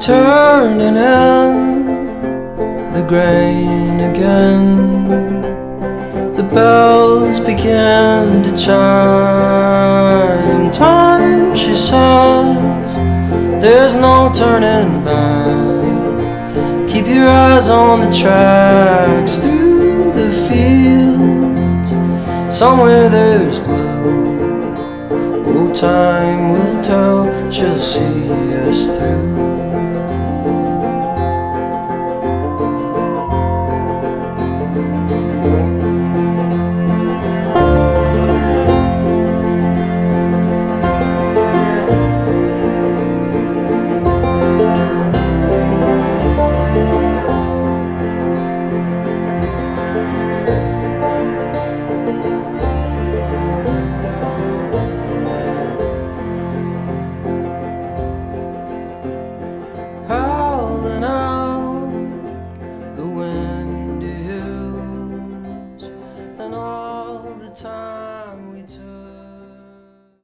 Turning in the grain again, the bells began to chime. Time, she says, there's no turning back. Keep your eyes on the tracks through the fields. Somewhere there's glow. Oh, time will tell, she'll see us through.